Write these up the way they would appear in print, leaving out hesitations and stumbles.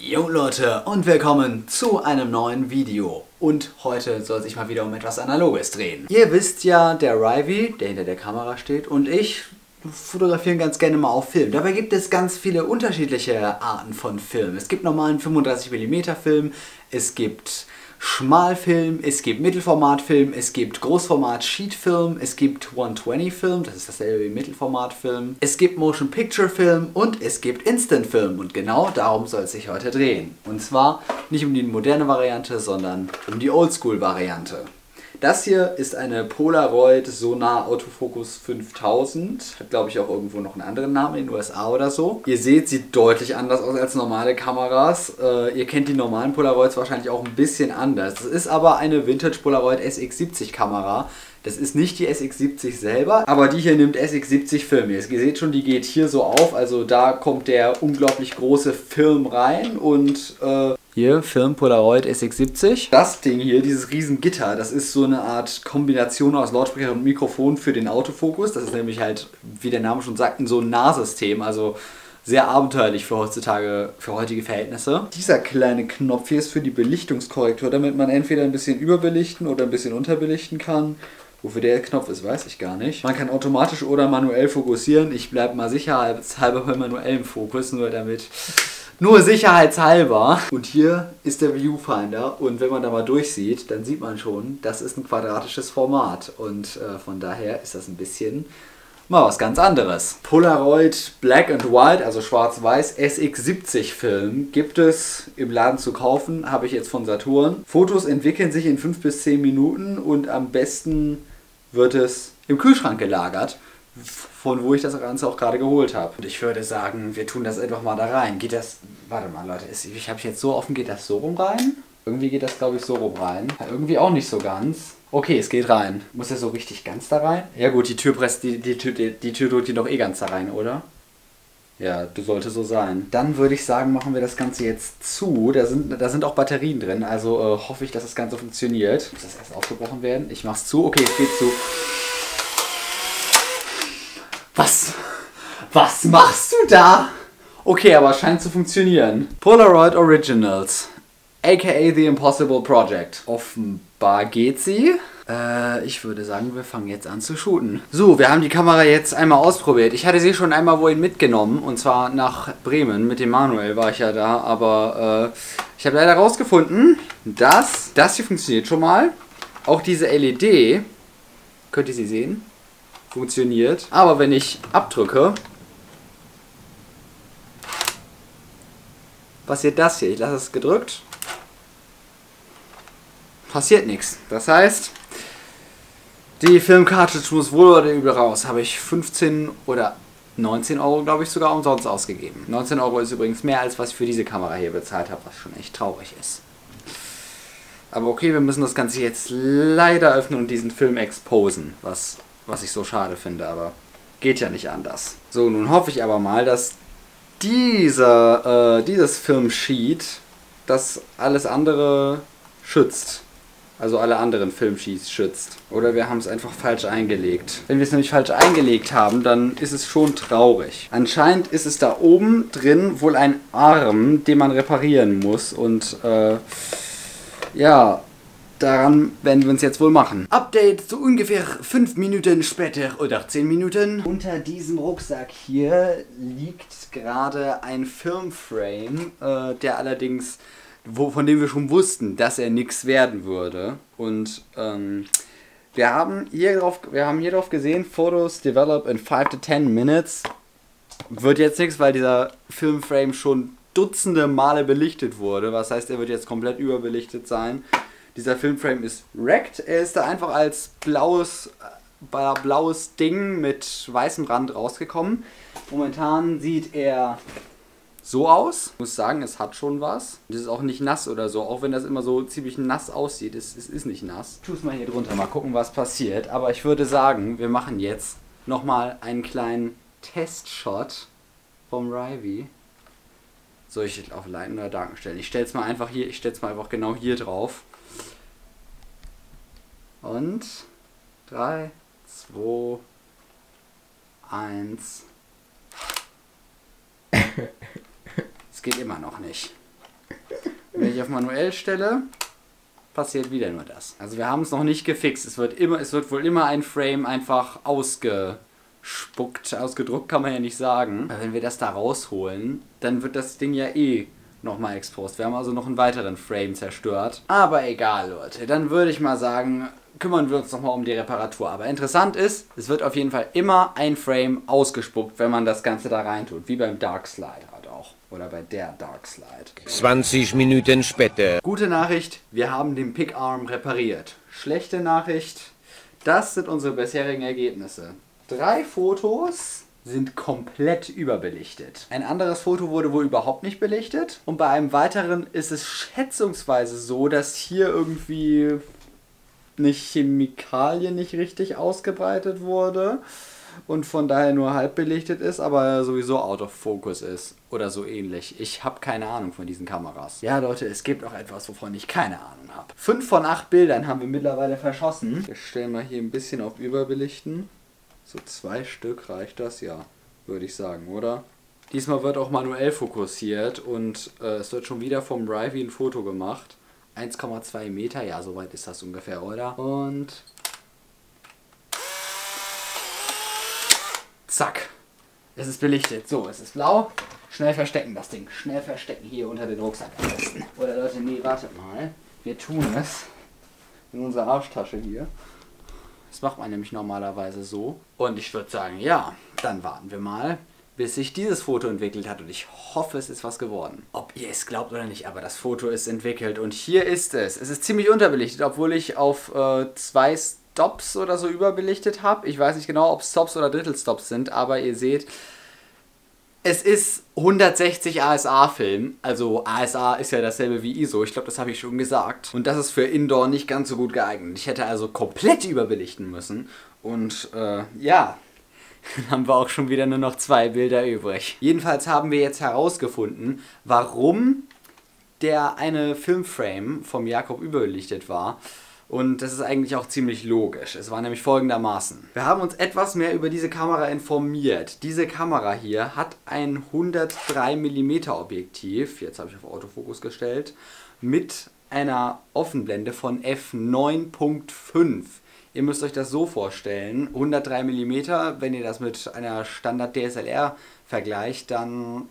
Jo Leute und willkommen zu einem neuen Video. Und heute soll sich mal wieder um etwas Analoges drehen. Ihr wisst ja, der Rivy, der hinter der Kamera steht, und ich fotografieren ganz gerne mal auf Film. Dabei gibt es ganz viele unterschiedliche Arten von Film. Es gibt normalen 35mm Film, es gibt Schmalfilm, es gibt Mittelformatfilm, es gibt Großformat-Sheetfilm, es gibt 120-Film, das ist dasselbe wie Mittelformatfilm, es gibt Motion-Picture-Film und es gibt Instant-Film. Und genau darum soll es sich heute drehen. Und zwar nicht um die moderne Variante, sondern um die Oldschool-Variante. Das hier ist eine Polaroid Sonar Autofocus 5000. Hat, glaube ich, auch irgendwo noch einen anderen Namen in den USA oder so. Ihr seht, sieht deutlich anders aus als normale Kameras. Ihr kennt die normalen Polaroids wahrscheinlich auch ein bisschen anders. Das ist aber eine Vintage Polaroid SX-70 Kamera. Das ist nicht die SX-70 selber, aber die hier nimmt SX-70 Film. Ihr seht schon, die geht hier so auf. Also da kommt der unglaublich große Film rein und hier, Film Polaroid SX-70. Das Ding hier, dieses riesen Gitter, das ist so eine Art Kombination aus Lautsprecher und Mikrofon für den Autofokus. Das ist nämlich halt, wie der Name schon sagt, so ein Nahsystem. Also sehr abenteuerlich für heutzutage, für heutige Verhältnisse. Dieser kleine Knopf hier ist für die Belichtungskorrektur, damit man entweder ein bisschen überbelichten oder ein bisschen unterbelichten kann. Wofür der Knopf ist, weiß ich gar nicht. Man kann automatisch oder manuell fokussieren. Ich bleibe mal sicherheitshalber bei manuellem Fokus, nur sicherheitshalber. Und hier ist der Viewfinder und wenn man da mal durchsieht, dann sieht man schon, das ist ein quadratisches Format. Und von daher ist das ein bisschen mal was ganz anderes. Polaroid Black and White, also schwarz-weiß SX-70 Film, gibt es im Laden zu kaufen, habe ich jetzt von Saturn. Fotos entwickeln sich in 5 bis 10 Minuten und am besten wird es im Kühlschrank gelagert, von wo ich das Ganze auch gerade geholt habe. Und ich würde sagen, wir tun das einfach mal da rein. Geht das, warte mal Leute, ich habe jetzt so offen, geht das so rum rein? Irgendwie geht das, glaube ich, so rum rein. Ja, irgendwie auch nicht so ganz. Okay, es geht rein. Muss er so richtig ganz da rein? Ja gut, die Tür presst, die Tür drückt die doch eh ganz da rein, oder? Ja, das sollte so sein. Dann würde ich sagen, machen wir das Ganze jetzt zu. Da sind auch Batterien drin, also hoffe ich, dass das Ganze funktioniert. Muss das erst aufgebrochen werden? Ich mach's zu. Okay, es geht zu. Was? Was machst du da? Okay, aber es scheint zu funktionieren. Polaroid Originals, aka The Impossible Project. Offenbar geht sie. Ich würde sagen, wir fangen jetzt an zu shooten. So, wir haben die Kamera jetzt einmal ausprobiert. Ich hatte sie schon einmal wohin mitgenommen, und zwar nach Bremen. Mit dem Manuel war ich ja da, aber ich habe leider rausgefunden, dass das hier funktioniert schon mal. Auch diese LED, könnt ihr sie sehen? Funktioniert. Aber wenn ich abdrücke, passiert das hier. Ich lasse es gedrückt. Passiert nichts. Das heißt, die Filmcartridge muss wohl oder übel raus. Habe ich 15 oder 19 Euro, glaube ich, sogar umsonst ausgegeben. 19 Euro ist übrigens mehr, als was ich für diese Kamera hier bezahlt habe, was schon echt traurig ist. Aber okay, wir müssen das Ganze jetzt leider öffnen und diesen Film exposen, was ich so schade finde, aber geht ja nicht anders. So, nun hoffe ich aber mal, dass dieses Filmsheet das alles andere schützt. Also alle anderen Filmsheets schützt. Oder wir haben es einfach falsch eingelegt. Wenn wir es nämlich falsch eingelegt haben, dann ist es schon traurig. Anscheinend ist es da oben drin wohl ein Arm, den man reparieren muss. Und ja, daran werden wir uns jetzt wohl machen. Update so ungefähr 5 Minuten später oder 10 Minuten. Unter diesem Rucksack hier liegt gerade ein Filmframe, der allerdings, von dem wir schon wussten, dass er nichts werden würde. Und wir haben hier drauf gesehen, Photos develop in 5 to 10 minutes. Wird jetzt nichts, weil dieser Filmframe schon dutzende Male belichtet wurde. Was heißt, er wird jetzt komplett überbelichtet sein. Dieser Filmframe ist wrecked. Er ist da einfach als blaues Ding mit weißem Rand rausgekommen. Momentan sieht er so aus. Ich muss sagen, es hat schon was. Das ist auch nicht nass oder so. Auch wenn das immer so ziemlich nass aussieht. Es ist nicht nass. Ich tue es mal hier drunter. Mal gucken, was passiert. Aber ich würde sagen, wir machen jetzt nochmal einen kleinen Testshot vom Rivy. Soll ich das auf Leinen oder Darken stellen? Ich stelle es mal einfach hier. Ich stelle es mal einfach genau hier drauf. Und 3, 2, 1. Es geht immer noch nicht. Wenn ich auf manuell stelle, passiert wieder nur das. Also wir haben es noch nicht gefixt. Es wird wohl immer ein Frame einfach ausgespuckt. Ausgedruckt kann man ja nicht sagen. Aber wenn wir das da rausholen, dann wird das Ding ja eh nochmal exposed. Wir haben also noch einen weiteren Frame zerstört. Aber egal, Leute. Dann würde ich mal sagen, kümmern wir uns nochmal um die Reparatur. Aber interessant ist, es wird auf jeden Fall immer ein Frame ausgespuckt, wenn man das Ganze da rein tut. Wie beim Dark Slide halt auch. Oder bei der Dark Slide. 20 Minuten später. Gute Nachricht, wir haben den Pickarm repariert. Schlechte Nachricht, das sind unsere bisherigen Ergebnisse. 3 Fotos sind komplett überbelichtet. Ein anderes Foto wurde wohl überhaupt nicht belichtet. Und bei einem weiteren ist es schätzungsweise so, dass hier irgendwie eine Chemikalie nicht richtig ausgebreitet wurde und von daher nur halb belichtet ist, aber sowieso out of focus ist oder so ähnlich. Ich habe keine Ahnung von diesen Kameras. Ja, Leute, es gibt auch etwas, wovon ich keine Ahnung habe. 5 von 8 Bildern haben wir mittlerweile verschossen. Wir stellen mal hier ein bisschen auf Überbelichten. So 2 Stück reicht das, ja, würde ich sagen, oder? Diesmal wird auch manuell fokussiert und es wird schon wieder vom Rivy ein Foto gemacht. 1,2 Meter, ja, soweit ist das ungefähr, oder? Und zack, es ist belichtet. So, es ist blau. Schnell verstecken das Ding. Schnell verstecken hier unter den Rucksack am besten. Oder Leute, nee, wartet mal. Wir tun es in unserer Arschtasche hier. Das macht man nämlich normalerweise so. Und ich würde sagen, ja, dann warten wir mal, bis sich dieses Foto entwickelt hat, und ich hoffe, es ist was geworden. Ob ihr es glaubt oder nicht, aber das Foto ist entwickelt und hier ist es. Es ist ziemlich unterbelichtet, obwohl ich auf 2 Stops oder so überbelichtet habe. Ich weiß nicht genau, ob Stops oder Drittelstops sind, aber ihr seht, es ist 160 ASA-Film. Also ASA ist ja dasselbe wie ISO, ich glaube, das habe ich schon gesagt. Und das ist für Indoor nicht ganz so gut geeignet. Ich hätte also komplett überbelichten müssen und ja, dann haben wir auch schon wieder nur noch 2 Bilder übrig. Jedenfalls haben wir jetzt herausgefunden, warum der eine Filmframe vom Jakob überbelichtet war. Und das ist eigentlich auch ziemlich logisch. Es war nämlich folgendermaßen. Wir haben uns etwas mehr über diese Kamera informiert. Diese Kamera hier hat ein 103 mm Objektiv, jetzt habe ich auf Autofokus gestellt, mit einer Offenblende von f9.5. Ihr müsst euch das so vorstellen, 103 mm, wenn ihr das mit einer Standard DSLR vergleicht, dann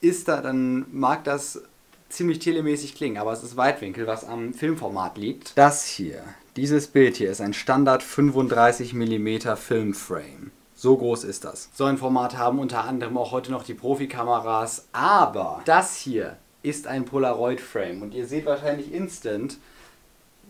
ist da, dann mag das ziemlich telemäßig klingen, aber es ist Weitwinkel, was am Filmformat liegt. Das hier, dieses Bild hier, ist ein Standard 35 mm Filmframe. So groß ist das. So ein Format haben unter anderem auch heute noch die Profikameras, aber das hier ist ein Polaroid Frame und ihr seht wahrscheinlich instant,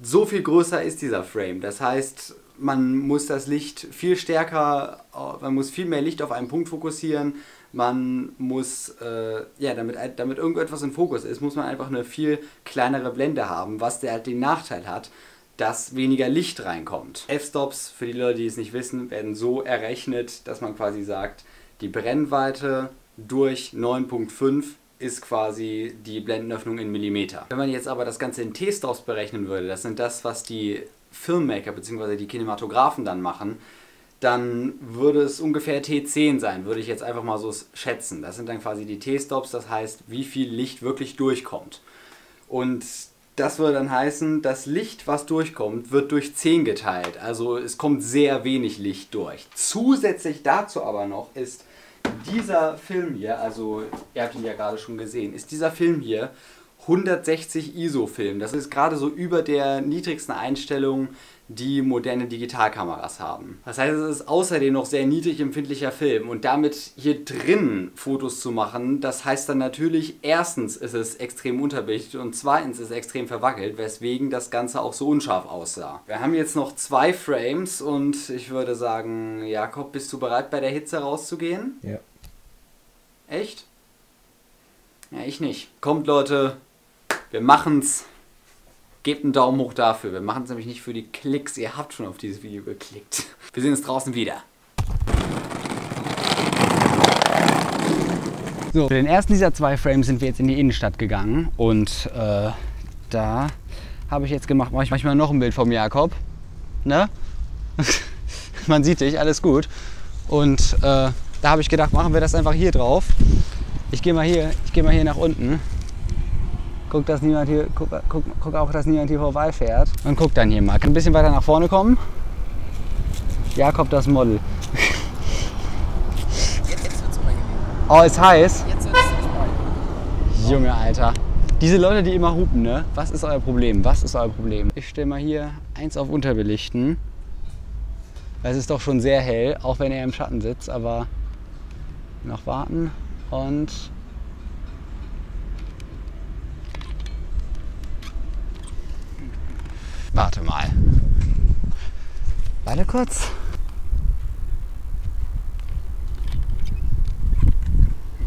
so viel größer ist dieser Frame. Das heißt, man muss das Licht viel stärker, man muss viel mehr Licht auf einen Punkt fokussieren. Man muss, ja, damit irgendetwas im Fokus ist, muss man einfach eine viel kleinere Blende haben, was der halt den Nachteil hat, dass weniger Licht reinkommt. F-Stops, für die Leute, die es nicht wissen, werden so errechnet, dass man quasi sagt, die Brennweite durch 9.5 ist quasi die Blendenöffnung in Millimeter. Wenn man jetzt aber das Ganze in T-Stops berechnen würde, das sind das, was die Filmmaker bzw. die Kinematografen dann machen, dann würde es ungefähr T10 sein, würde ich jetzt einfach mal so schätzen. Das sind dann quasi die T-Stops, das heißt, wie viel Licht wirklich durchkommt. Und das würde dann heißen, das Licht, was durchkommt, wird durch 10 geteilt. Also es kommt sehr wenig Licht durch. Zusätzlich dazu aber noch ist dieser Film hier, also ihr habt ihn ja gerade schon gesehen, ist dieser Film hier 160 ISO-Film. Das ist gerade so über der niedrigsten Einstellung, die moderne Digitalkameras haben. Das heißt, es ist außerdem noch sehr niedrig empfindlicher Film, und damit hier drin Fotos zu machen, das heißt dann natürlich, erstens ist es extrem unterbelichtet und zweitens ist es extrem verwackelt, weswegen das Ganze auch so unscharf aussah. Wir haben jetzt noch 2 Frames und ich würde sagen, Jakob, bist du bereit, bei der Hitze rauszugehen? Ja. Echt? Ja, ich nicht. Kommt, Leute, wir machen's. Gebt einen Daumen hoch dafür. Wir machen es nämlich nicht für die Klicks. Ihr habt schon auf dieses Video geklickt. Wir sehen uns draußen wieder. So, für den ersten dieser 2 Frames sind wir jetzt in die Innenstadt gegangen. Und da habe ich jetzt gemacht, mache ich manchmal noch ein Bild vom Jakob. Ne? Man sieht dich, alles gut. Und da habe ich gedacht, machen wir das einfach hier drauf. Ich gehe mal hier nach unten. guckt, dass niemand hier, guck auch, dass niemand hier vorbeifährt. Und guckt dann hier mal. Ein bisschen weiter nach vorne kommen. Jakob, das Model. Jetzt wird's unangenehm. Oh, ist heiß. Jetzt wird's nicht mal. Junge, Alter. Diese Leute, die immer hupen, ne? Was ist euer Problem? Was ist euer Problem? Ich stelle mal hier 1 auf Unterbelichten. Es ist doch schon sehr hell, auch wenn er im Schatten sitzt, aber noch warten und... Warte mal. Warte kurz.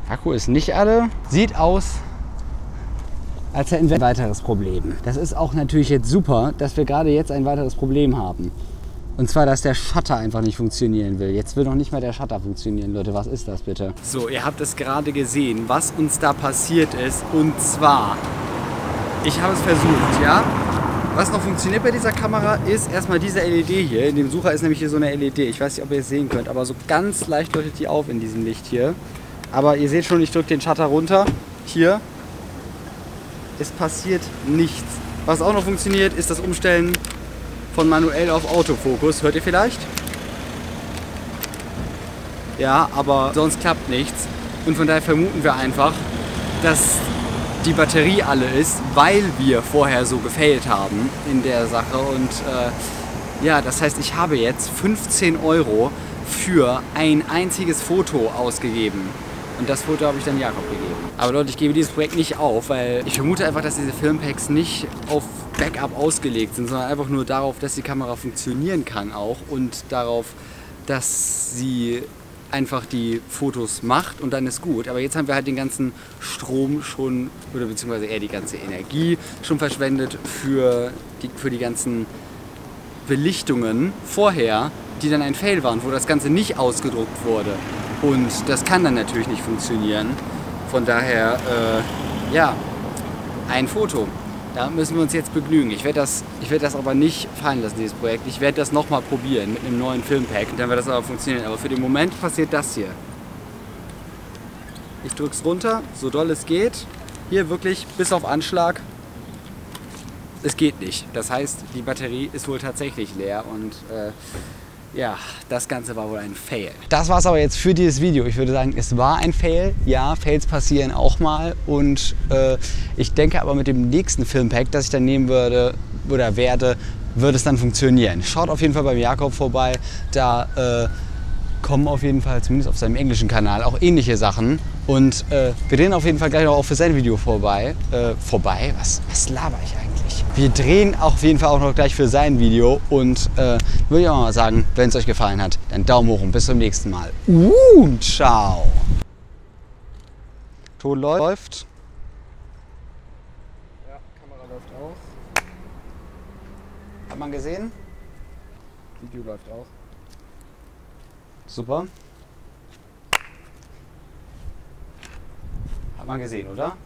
Akku ist nicht alle. Sieht aus, als hätten wir ein weiteres Problem. Das ist auch natürlich jetzt super, dass wir gerade jetzt ein weiteres Problem haben. Und zwar, dass der Shutter einfach nicht funktionieren will. Jetzt will noch nicht mal der Shutter funktionieren, Leute. Was ist das bitte? So, ihr habt es gerade gesehen, was uns da passiert ist. Und zwar, ich habe es versucht, ja? Was noch funktioniert bei dieser Kamera ist erstmal diese LED hier. In dem Sucher ist nämlich hier so eine LED. Ich weiß nicht, ob ihr es sehen könnt, aber so ganz leicht leuchtet die auf in diesem Licht hier. Aber ihr seht schon, ich drücke den Shutter runter. Hier. Es passiert nichts. Was auch noch funktioniert, ist das Umstellen von manuell auf Autofokus. Hört ihr vielleicht? Ja, aber sonst klappt nichts. Und von daher vermuten wir einfach, dass die Batterie alle ist, weil wir vorher so gefailt haben in der Sache. Und ja, das heißt, ich habe jetzt 15 € für ein einziges Foto ausgegeben. Und das Foto habe ich dann Jakob gegeben. Aber Leute, ich gebe dieses Projekt nicht auf, weil ich vermute einfach, dass diese Filmpacks nicht auf Backup ausgelegt sind, sondern einfach nur darauf, dass die Kamera funktionieren kann auch und darauf, dass sie einfach die Fotos macht und dann ist gut. Aber jetzt haben wir halt den ganzen Strom schon, oder beziehungsweise eher die ganze Energie schon verschwendet für die ganzen Belichtungen vorher, die dann ein Fail waren, wo das Ganze nicht ausgedruckt wurde. Und das kann dann natürlich nicht funktionieren. Von daher, ja, ein Foto. Da müssen wir uns jetzt begnügen. Ich werde das aber nicht fallen lassen, dieses Projekt. Ich werde das nochmal probieren mit einem neuen Filmpack. Dann wird das aber funktionieren. Aber für den Moment passiert das hier. Ich drücke es runter, so doll es geht. Hier wirklich bis auf Anschlag. Es geht nicht. Das heißt, die Batterie ist wohl tatsächlich leer und... ja, das Ganze war wohl ein Fail. Das war's aber jetzt für dieses Video. Ich würde sagen, es war ein Fail. Ja, Fails passieren auch mal. Und ich denke aber mit dem nächsten Filmpack, das ich dann nehmen würde oder werde, wird es dann funktionieren. Schaut auf jeden Fall beim Jakob vorbei. Da kommen auf jeden Fall, zumindest auf seinem englischen Kanal, auch ähnliche Sachen. Und wir drehen auf jeden Fall gleich noch auch für sein Video vorbei. Was laber ich eigentlich? Wir drehen auf jeden Fall auch noch gleich für sein Video. Und würde ich auch mal sagen, wenn es euch gefallen hat, dann Daumen hoch und bis zum nächsten Mal. Ciao. Ton läuft. Ja, Kamera läuft auch. Hat man gesehen? Video läuft auch. Super. Hat man gesehen, oder?